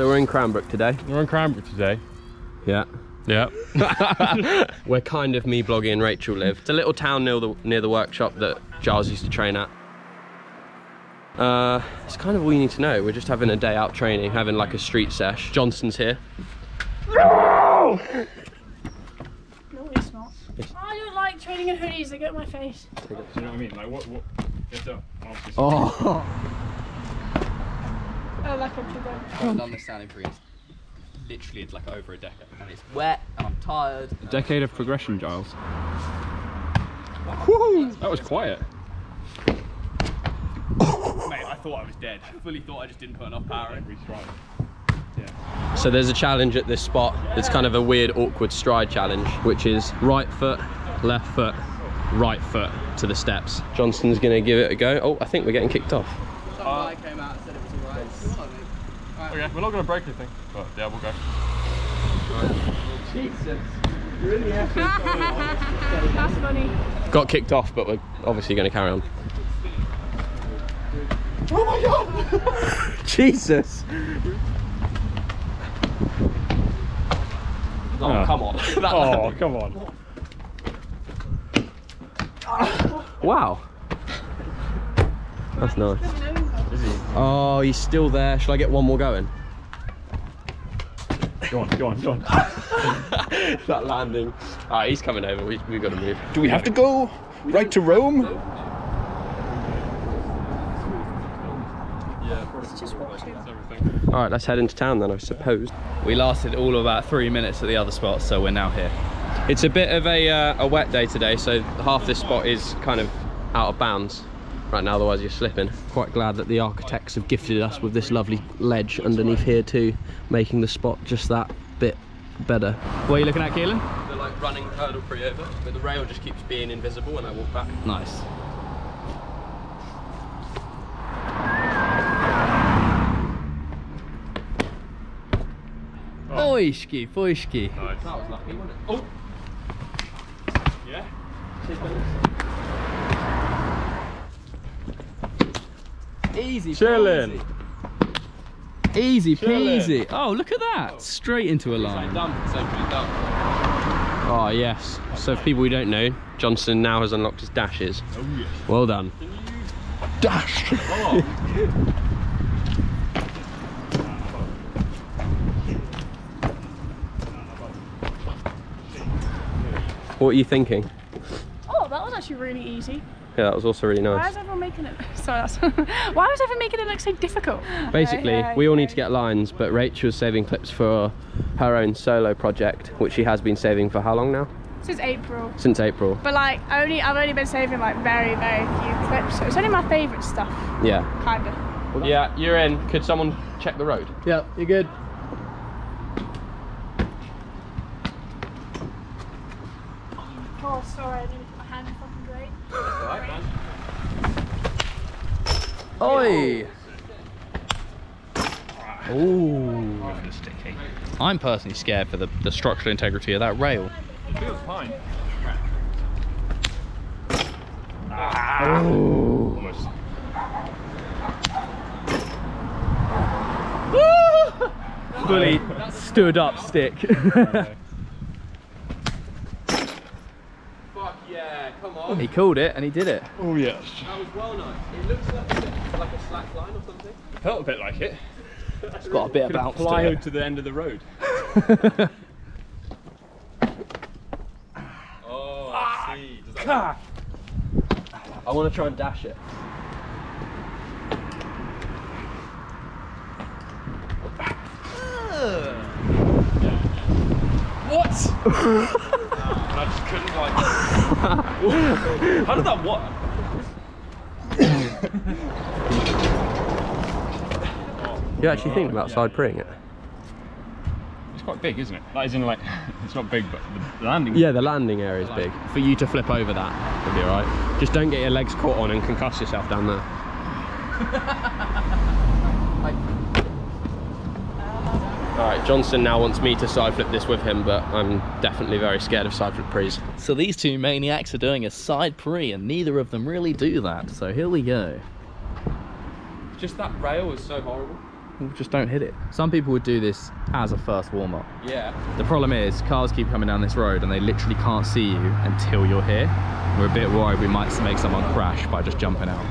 So we're in Cranbrook today. We're in Cranbrook today. Yeah. Yeah. Where kind of me, Bloggy and Rachel live. It's a little town near the workshop that Giles used to train at. It's kind of all you need to know. We're just having a day out training, having like a street sesh. Johnson's here. No! No, it's not. It's... I don't like training in hoodies, they get my face. Do you know what I mean? Like what? Get up. Oh! Oh, like I'm too bad. I've done this standing for literally like over a decade. And it's wet, and I'm tired. A decade of progression, Giles. Woohoo! That was quiet. Mate, I thought I was dead. I fully thought I just didn't put enough power in. Yeah. So there's a challenge at this spot. It's kind of a weird, awkward stride challenge, which is right foot, left foot, right foot to the steps. Johnson's gonna give it a go. Oh, I think we're getting kicked off. Some guy came out and said it was alright. Right. Okay, we're not gonna break anything. But yeah, we'll go. Jesus. Really happy. That's funny. Got kicked off, but we're obviously gonna carry on. Oh my god! Jesus! Oh, come on. Oh, come on. Wow. That's nice. Oh, he's still there. Shall I get one more going? Go on, go on, go on. That landing. Alright, he's coming over. We've got to move. Do we have to go right to Rome? Alright, let's head into town then, I suppose. We lasted all of about 3 minutes at the other spot, so we're now here. It's a bit of a wet day today, so half this spot is kind of out of bounds right now, otherwise you're slipping. Quite glad that the architects have gifted us with this lovely ledge underneath here too, making the spot just that bit better. What are you looking at, Kelan? The like running hurdle free over, but the rail just keeps being invisible when I walk back. Nice. Boyski, boyski. Nice. That was lucky, wasn't it? Oh! Yeah? Easy peasy. Chilling. Easy peasy. Oh, look at that. Oh. Straight into a line. Oh, yes. So, for people who don't know, Johnson now has unlocked his dashes. Oh, yes. Well done. Dash! Oh. What are you thinking? Oh, that was actually really easy. Yeah, that was also really nice. Why was everyone making it? Sorry, that's why was everyone making it look so difficult? Basically, we all need to get lines, but Rachel's saving clips for her own solo project, which she has been saving for how long now? Since April. Since April. But like, I've only been saving like very, very few clips. So it's only my favourite stuff. Yeah. Kind of. Well, yeah, you're in. Could someone check the road? Yeah, you're good. Sorry, I didn't put my hand in fucking grade. That's all right, man. Oi! Ooh. I'm personally scared for the structural integrity of that rail. It feels fine. Ah. Ooh. Almost. Fully stood up stick. He called it and he did it. Oh yes. That was well nice. It looks like a slack line or something. It felt a bit like it. It's got a bit of bounce to the end of the road. Oh, I see. Does that I want to try and dash it. What? I just couldn't like. How did that work? You're actually thinking about side preying it. It's quite big, isn't it? That is in like, it's not big, but the landing. Yeah, the landing area is big. For you to flip over that, it'll be alright. Just don't get your legs caught on and concuss yourself down there. Alright, Johnson now wants me to side flip this with him, but I'm definitely very scared of side flip prees. So these two maniacs are doing a side pre and neither of them really do that, so here we go. Just that rail is so horrible. People just don't hit it. Some people would do this as a first warm-up. Yeah. The problem is cars keep coming down this road and they literally can't see you until you're here. We're a bit worried we might make someone crash by just jumping out.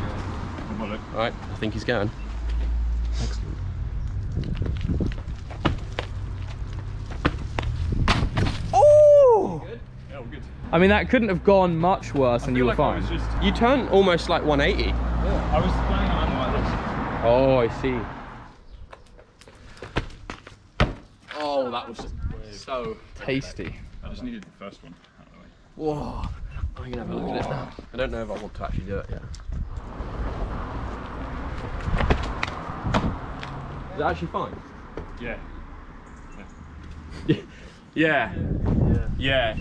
All right, I think he's going. Excellent. Oh! Good? Yeah, we're good. I mean, that couldn't have gone much worse and you were fine. You turned almost like 180. Yeah, I was playing around like this. Oh, I see. Oh, that was just so tasty. I just needed the first one out of the way. Whoa, I'm going to have a look at it now. I don't know if I want to actually do it yet. Is it actually fine? Yeah. Yeah. Yeah. Yeah. Yeah.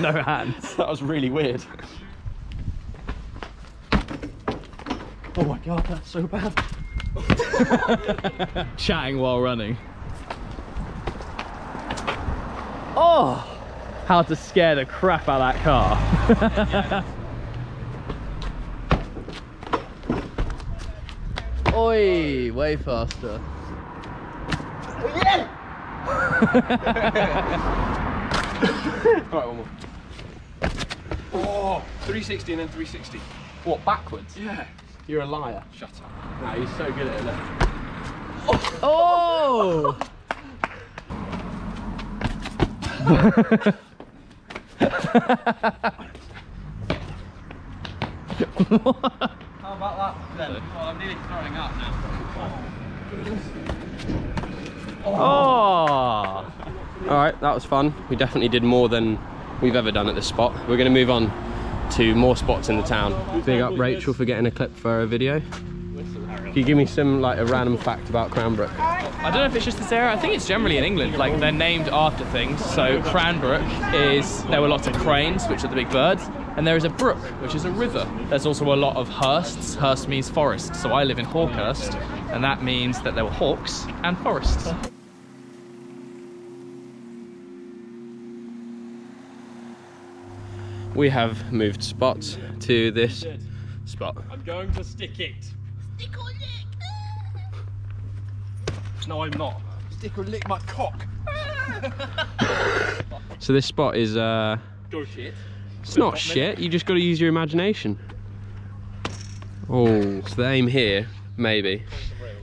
No hands. That was really weird. Oh my god, that's so bad. Chatting while running. Oh! How to scare the crap out of that car. Yeah. Oi, way faster. Yeah! Alright, one more. Oh, 360 and then 360. What, backwards? Yeah. You're a liar. Shut up. No, you're so good at it. Look. Oh! Oh! What? How about that then? Well, I'm nearly throwing up now. Oh! Oh. Alright, that was fun. We definitely did more than we've ever done at this spot. We're going to move on to more spots in the town. Big up Rachel for getting a clip for her video. Can you give me some, like, a random fact about Cranbrook? I don't know if it's just this area. I think it's generally in England. Like, they're named after things. So Cranbrook is, there were lots of cranes, which are the big birds, and there is a brook, which is a river. There's also a lot of hursts. Hurst means forest. So I live in Hawkhurst, and that means that there were hawks and forests. We have moved spots to this spot. I'm going to stick it. Stick or lick. No, I'm not. Stick or lick my cock. So this spot is go shit. It's not shit. You just got to use your imagination. Oh, so the aim here maybe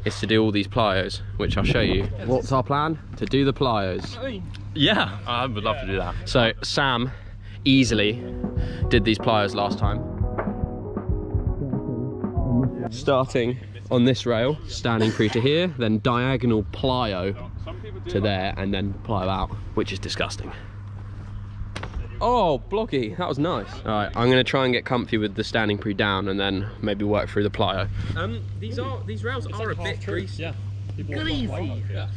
is to do all these plyos, which I'll show you. What's our plan? To do the plyos. Yeah, I would love to do that. So Sam easily did these plyos last time. Starting on this rail, standing through to here, then diagonal plyo to there, and then plyo out, which is disgusting. Oh, Bloggy, that was nice. All right, I'm gonna try and get comfy with the standing pre down, and then maybe work through the plyo. These rails are a bit greasy. Yeah. Greasy. Yeah.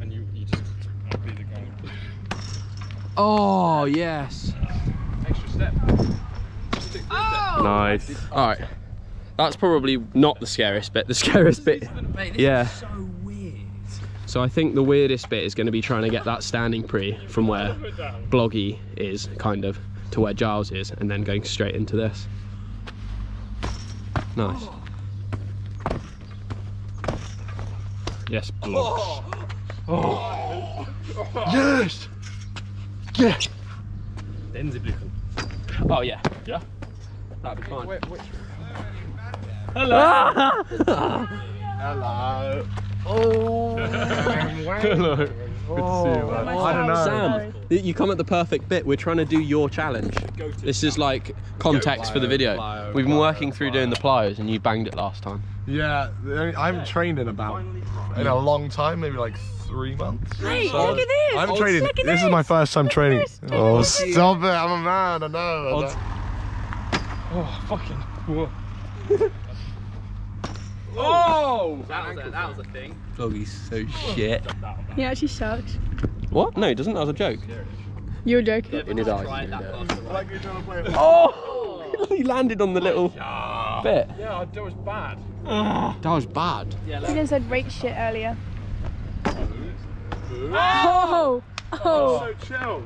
And you just. Oh yes. Extra step. Oh. Nice. All right. That's probably not the scariest bit. The scariest bit, mate, this is so weird. So I think the weirdest bit is going to be trying to get that standing pre from where Bloggy is, kind of, to where Giles is, and then going straight into this. Nice. Yes, Blogs. Oh. Yes. Yes. Oh yeah. Yeah. That'd be fine. Hello. Hello. Oh. Hello. Good to see you, man. I don't know. Sam, you come at the perfect bit. We're trying to do your challenge. This is like context for the video. We've been working through doing the plyos, and you banged it last time. Yeah, I haven't trained in a long time, maybe like 3 months. Hey, so look at this. I haven't trained. This is my first time training. Oh, stop it! I'm a man. I know. Oh, fucking. Whoa. Oh! That was a thing. Bloggy's so shit. He actually sucked. What? No, he doesn't. That was a joke. You're joking. In his eyes. Oh! He landed on the little bit. Yeah, that was bad. That was bad. He said rake shit earlier. Oh! Oh! So chill.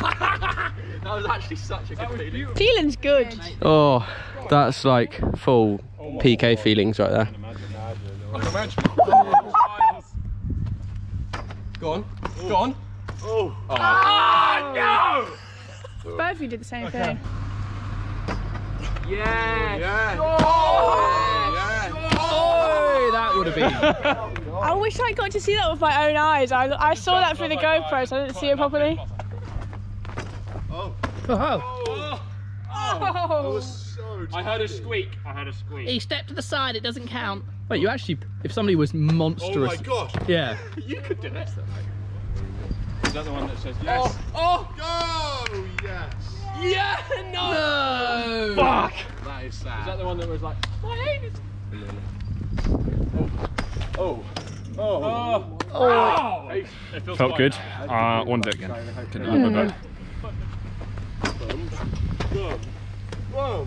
That was actually such a good feeling. Feeling's good. Oh, that's like full PK feelings right there. I can imagine. Go on. Ooh. Go on. Oh, oh no! Both of you did the same thing. Yes! Yes. Oh, yes. Oh, that would have been. I wish I got to see that with my own eyes. I saw that through the GoPro, so I didn't see it properly. Oh. Oh. That was so I heard a squeak. I heard a squeak. He stepped to the side, it doesn't count. Wait, you actually, if somebody was monstrous. Oh my gosh. Yeah. You could do this, though, mate. Is that the one that says yes? Oh! Oh, oh yes! Yeah, no! No! Fuck! That is sad. Is that the one that was like, my anus? Oh. Oh. Oh. Oh. Oh. Oh. It feels felt good. I want to do it again. Didn't have my boat.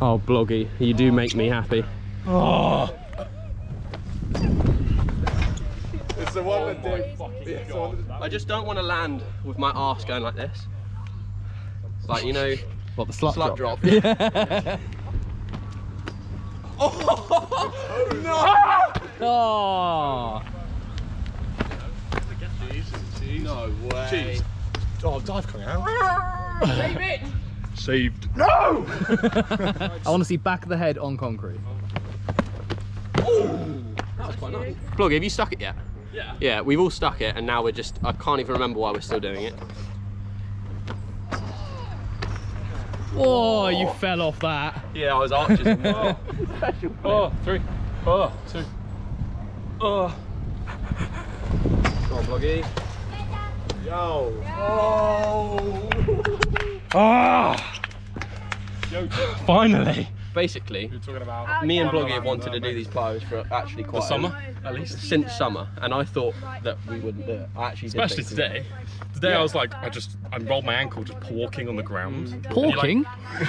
Oh, Bloggy, you do make me happy. Oh. It's the one that did. I just don't want to land with my arse going like this. Like, you know, what, the slut drop. Yeah. Oh no! Oh. No way. Cheese. Oh, dive coming out. Save it. Saved. No! I want to see back of the head on concrete. Oh, that was quite nice. Bloggy, have you stuck it yet? Yeah. Yeah, we've all stuck it, and now we're just. I can't even remember why we're still doing it. Oh, you fell off that. Yeah, I was arches. Oh, three. Oh, two. Oh. Come on, Bloggy. Yo. Oh. Ah. Oh. Finally. Basically, you're talking about me and Bloggy have wanted to do these plyos for actually quite summer, at least since summer, and I thought that we wouldn't do it. I actually did. Especially today. Today I was like, I rolled my ankle just walking on the ground. Walking? Like,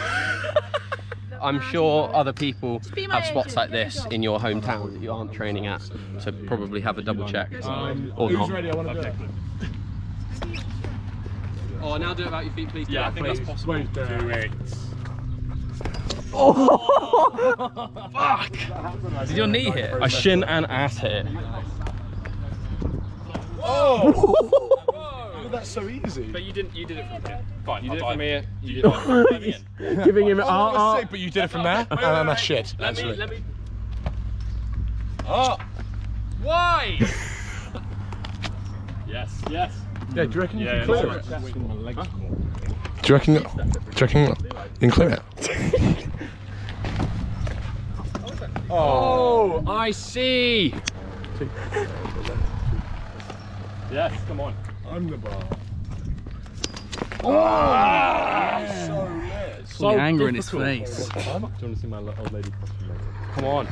I'm sure other people have spots like this in your hometown that you aren't training at, so probably have a double check or not. Who's ready? I want to do it. Oh, now do it about your feet, please. Yeah, I think that's possible. Do it. Oh, fuck! Did your knee hit? A shin and ass hit. Oh! That's so easy. But you did it from here. Fine, you did it from here. You did it from here. Giving him an sick, but you did it from there. And then that's shit. Let me. Oh! Why? Yes, yes. Yeah, do you reckon you can clear it? Do you reckon you can clear it? Oh, I see! Yes, come on. I'm the bar. Oh! Yeah. So lit. So anger in his face. Do you want to see my old lady costume later? Come on.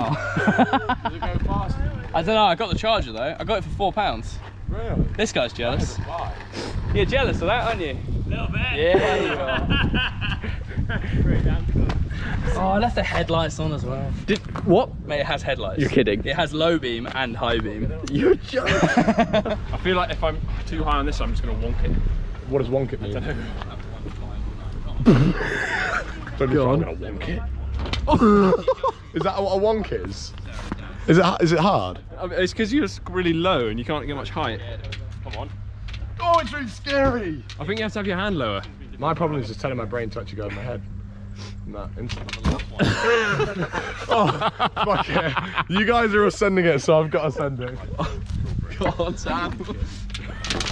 Oh. Does it go fast? I don't know, I got the charger though. I got it for £4. Really? This guy's jealous. You're jealous of that, aren't you? A little bit. Yeah. Oh, I left the headlights on as well. What? Mate, it has headlights. You're kidding. It has low beam and high beam. You're jealous. I feel like if I'm too high on this, I'm just going to wonk it. What does wonk it mean? I don't know. Go on. I'm going to wonk it. Is that what a wonk is? Is it hard? I mean, it's because you're really low and you can't get much height. Come on. Oh, it's really scary. I think you have to have your hand lower. My problem is just telling my brain to actually go over my head. No. Oh, fuck it. You guys are all sending it, so I've got to send it. Go on, Sam.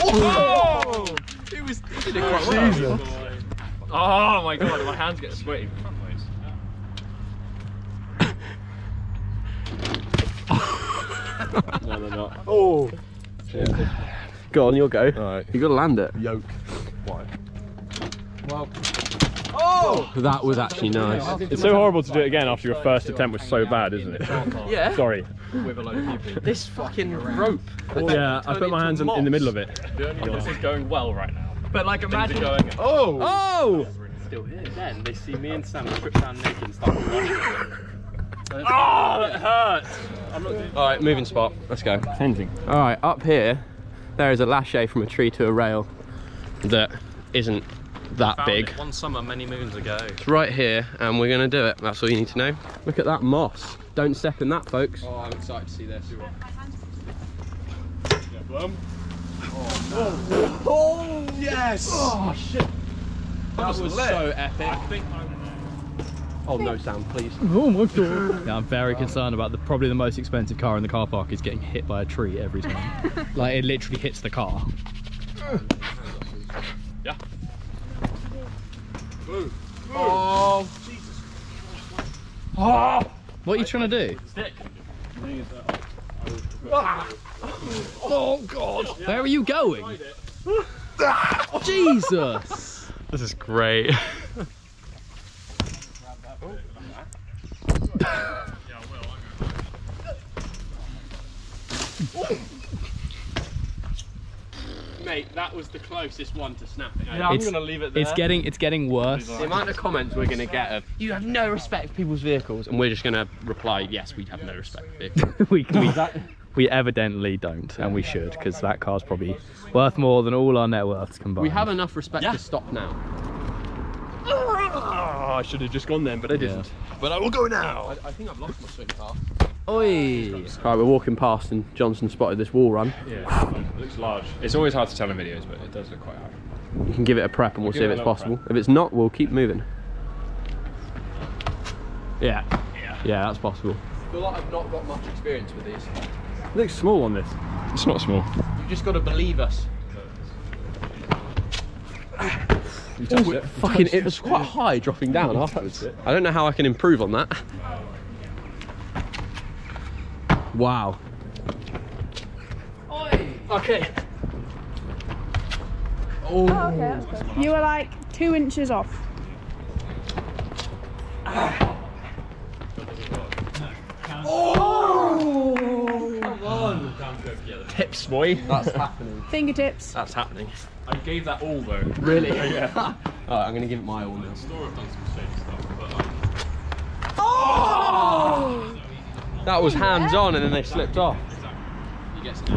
Oh! It was. It did it quite well. Jesus. Oh my god, my hands get sweaty. No, they're not. Oh! Yeah. Go on, you'll go. Alright. You've got to land it. Yoke. Why? Well. Oh! That was actually nice. It's so horrible to do it again after your first attempt was so bad, isn't it? Yeah. Sorry. With a load of people. This fucking rope. Yeah, I put my hands in the middle of it. This is going well right now. But like, imagine. Oh! Oh! Still here. Then they see me and Sam strip down naked and start running. Oh, it hurts. I'm not doing... All right, moving spot. Let's go. Changing. All right, up here, there is a lache from a tree to a rail that isn't that big. One summer, many moons ago. It's right here, and we're going to do it. That's all you need to know. Look at that moss. Don't step in that, folks. Oh, I'm excited to see this. Oh, oh yes! Oh shit! That was so epic. I think I oh no, Sam, please. Oh my god! Yeah, I'm very concerned about probably the most expensive car in the car park is getting hit by a tree every time. Like it literally hits the car. Yeah. Move. Oh Jesus! Oh! What are you trying to do? Stick. Ah. Oh god! Yeah. Where are you going? Ah, Jesus! This is great. Mate, that was the closest one to snapping. Yeah, I'm gonna leave it there. It's getting worse. The amount of comments we're gonna get of you have no respect for people's vehicles, and we're just gonna reply, yes, we have no respect for vehicles. We evidently don't, and we should, because that car's probably worth more than all our net worths combined. We have enough respect to stop now. Oh, I should have just gone then, but I didn't. But I will go now. I think I've lost my swing path. Oi! Right, we're walking past, and Johnson spotted this wall run. Yeah, it looks large. It's always hard to tell in videos, but it does look quite hard. You can give it a prep, and we'll see if it's possible. Prep. If it's not, we'll keep moving. Yeah. Yeah, that's possible. I feel like I've not got much experience with these. It looks small on this. It's not small. You've just got to believe us. It was quite high dropping down afterwards. I don't know how I can improve on that. Wow. Oi. Okay. Oh, okay, that's good. You were like 2 inches off. Oh! Come on. Tips, boy. That's happening. Fingertips. That's happening. I gave that all though. Really? Yeah. Alright, I'm going to give it my all now. Oh! That was hands on and then they slipped off. You get some.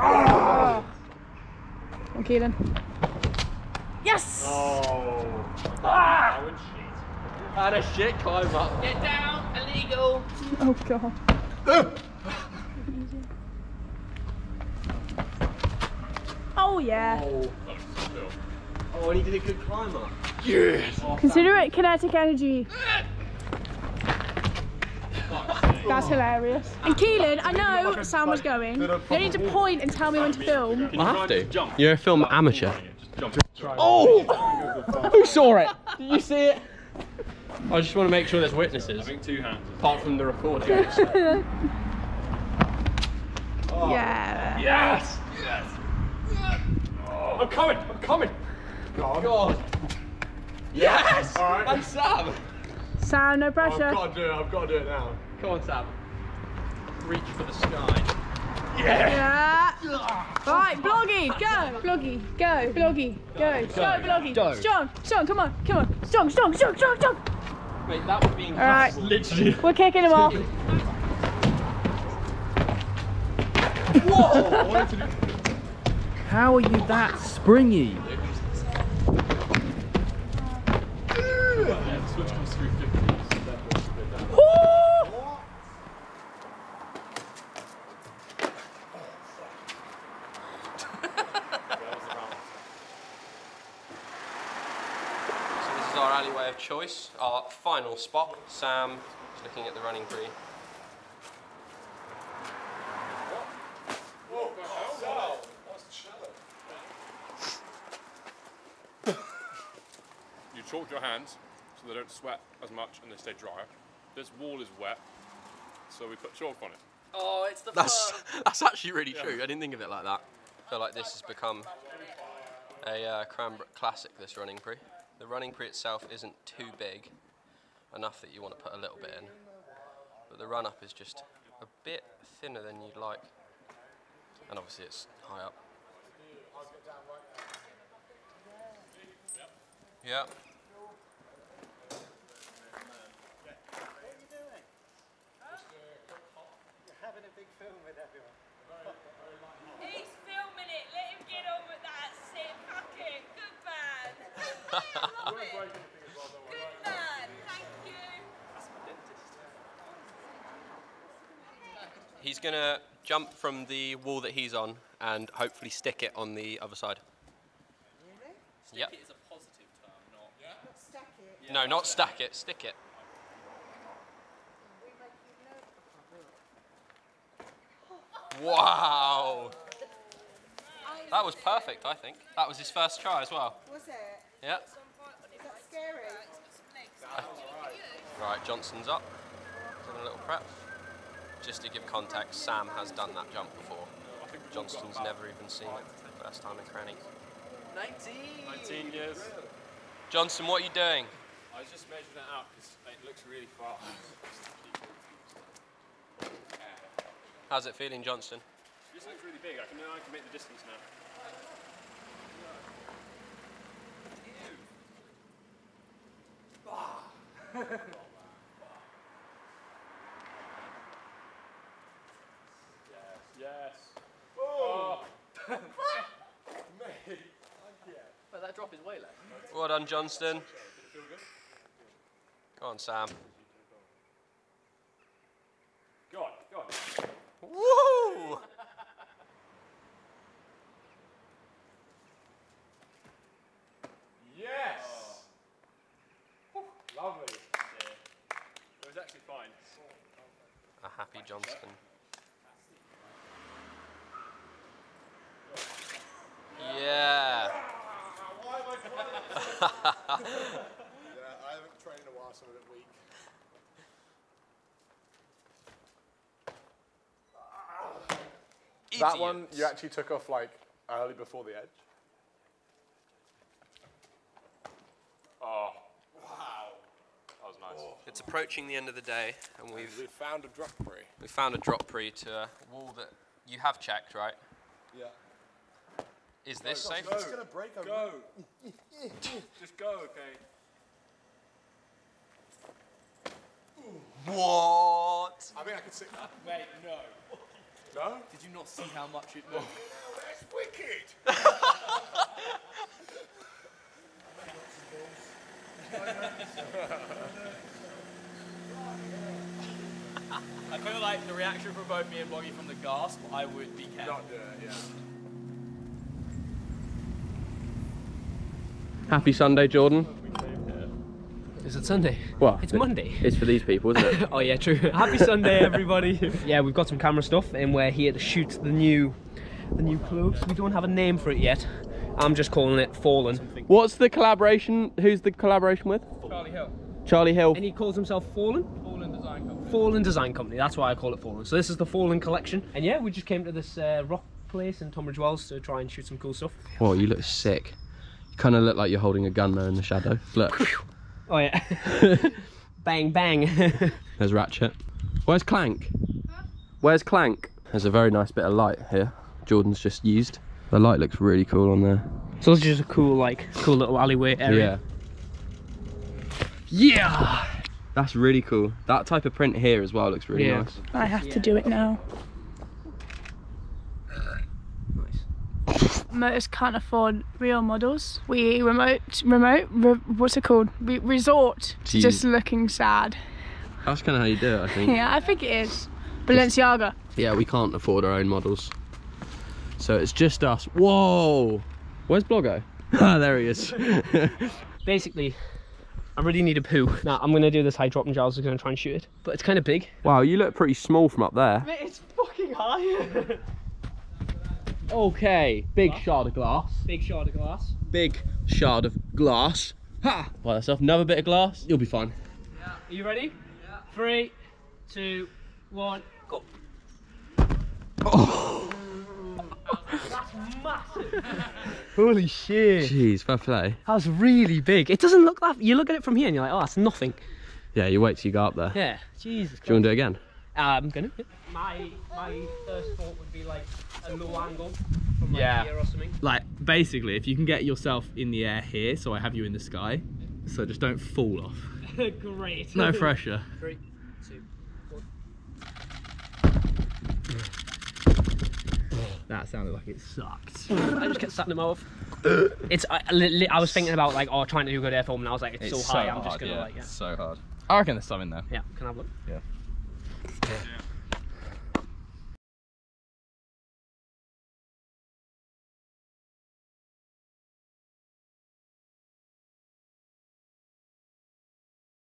Oh! I'm Kelan. Yes! Oh! Ah! And a shit climb up. Get down, illegal. Oh god. Oh yeah. Oh, and he did a good climb up. Yes. Consider it kinetic energy. That's hilarious. And Kelan, I know Sam was going. You don't need to point and tell me when to film. I have to. You're a film amateur. Oh! Who saw it? Did you see it? I just want to make sure there's witnesses. I think two hands. Apart from the recording. Oh. Yeah. Yes! Yes! Oh. I'm coming! I'm coming! God! Yes! All right. And Sam! Sam, no pressure. I've got to do it. I've got to do it now. Come on, Sam. Reach for the sky. Yeah! Alright, Bloggy, go! Bloggy, go! Bloggy, go! Go, Bloggy! Go. Strong! Strong, come on! Come on! Strong, strong, strong, strong, strong! Mate, that would be impossible. All right. Literally. We're kicking him off. Whoa! How are you that springy? The switch comes through 50. Choice, our final spot. Sam is looking at the running green. Whoa, that's shallow. You chalk your hands so they don't sweat as much and they stay drier. This wall is wet, so we put chalk on it. Oh, it's the that's actually really true. I didn't think of it like that. I feel like this has become a Cranbrook classic, this running pre. The running pre itself isn't too big, enough that you want to put a little bit in, but the run up is just a bit thinner than you'd like, and obviously it's high up. Yeah. big film with everyone. He's filming it. Let him get on with that. Sit. Fuck it. Good man. Yeah, I love it. Good man. Thank you. That's my dentist. He's going to jump from the wall that he's on and hopefully stick it on the other side. Really? Stick it is a positive term, not... Yeah? Not stack it. Yeah. No, not stack it. Stick it. Wow! That was perfect, I think. That was his first try as well. Was it? Yeah. Is that scary? Right, Johnson's up. Doing a little prep. Just to give context, Sam has done that jump before. Johnson's never even seen it. First time in Cranny. 19 years. Johnson, what are you doing? I was just measuring it out because it looks really far. How's it feeling, Johnson? This looks really big. I can make the distance now. Yes. Yes. Oh. Mate. But that drop is way less. Well done, Johnson. Go on, Sam. Go on. Woo! Yes! Oh. Lovely. Yeah. It was actually fine. A happy Johnston. Yeah. Why am I playing this? Yeah, I haven't trained in a while, so I'm a bit weak. That one you actually took off like early before the edge. Oh, wow. That was nice. Oh. It's approaching the end of the day and we've found a drop pre. We found a drop pre to a wall that you have checked, right? Yeah. Is this safe? It's going to break over. Go. Just go, okay. What? I mean, I can sit that. Mate, no. No? Did you not see how much it moved? Oh, that's wicked! I feel like the reaction from both me and Bloggy from the gasp, I would be careful. Not do it, yeah. Happy Sunday, Jordan. Is it Sunday? Well, it's Monday. It's for these people, isn't it? Oh yeah, true. Happy Sunday, everybody. Yeah, we've got some camera stuff and we're here to shoot the new clothes. We don't have a name for it yet. I'm just calling it Fallen. What's the collaboration? Who's the collaboration with? Charlie Hill. Charlie Hill. And he calls himself Fallen? Fallen Design Company. Fallen Design Company, that's why I call it Fallen. So this is the Fallen collection. And yeah, we just came to this rock place in Tonbridge Wells to try and shoot some cool stuff. Whoa, you look sick. You kind of look like you're holding a gun there in the shadow. Look. Oh yeah. Bang, bang. There's Ratchet. Where's Clank? Huh? Where's Clank? There's a very nice bit of light here. Jordan's just used. The light looks really cool on there. So it's just a cool, like, cool little alleyway area. Yeah. Yeah! That's really cool. That type of print here as well looks really nice. I have to do it now. Motors can't afford real models. We resort to just looking sad. That's kind of how you do it, I think. Yeah, I think it is. Balenciaga. Yeah, we can't afford our own models. So it's just us. Whoa! Where's Bloggo? Ah, there he is. Basically, I really need a poo. Now, I'm going to do this high drop and Giles is going to try and shoot it. But it's kind of big. Wow, you look pretty small from up there. Mate, it's fucking high. Okay, big shard of glass. Big shard of glass. Big shard of glass. Ha! By yourself, another bit of glass. You'll be fine. Yeah. Are you ready? Yeah. 3, 2, 1, go. Oh! That's massive. Holy shit. Jeez, fair play. That was really big. It doesn't look that. You look at it from here and you're like, oh, that's nothing. Yeah, you wait till you go up there. Yeah. Jesus. Do you want to do it again? I'm gonna. My first thought would be like a low angle from like here or something. Like basically, if you can get yourself in the air here, so I have you in the sky, so just don't fall off. Great. No pressure. 3, 2, 1. That sounded like it sucked. I just kept sucking them off. I was thinking about like, oh, trying to do a good air film, and I was like, it's so high, I'm just gonna like, yeah. It's so hard. I reckon there's some in there. Yeah, can I have a look? Yeah.